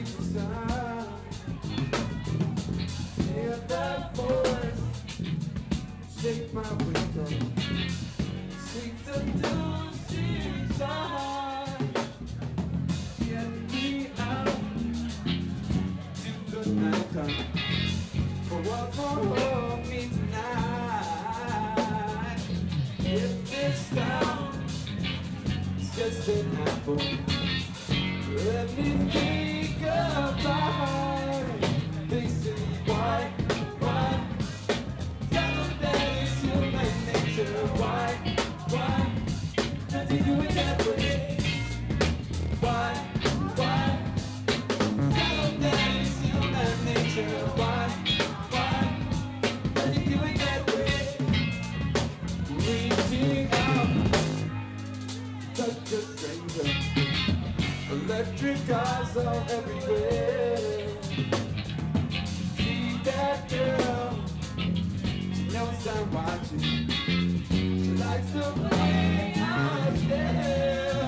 Let me think about it. They say why? Tell them that it's human nature. Why? How do you interpret? Why? Tell them that it's human nature. Why? How do you interpret? Reaching out, such a stranger. Electric cars are everywhere. See that girl, she knows I'm watching. She likes the way I stare.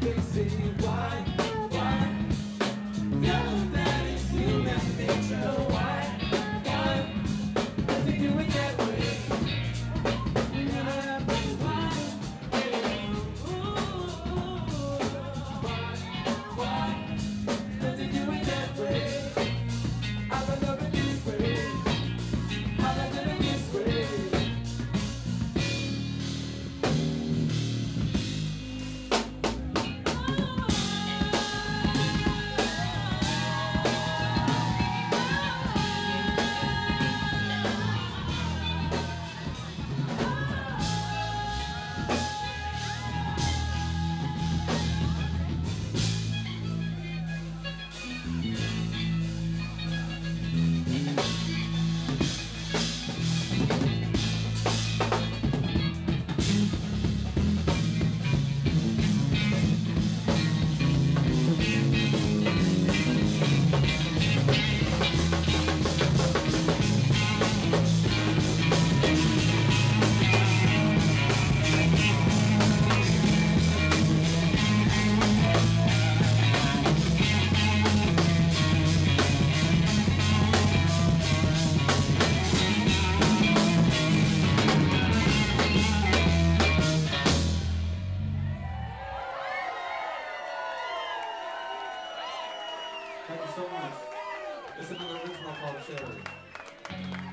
They say why? Tell them that it's human nature. Why? Does it do it that way? Thank you so much. It's another original called Cherry.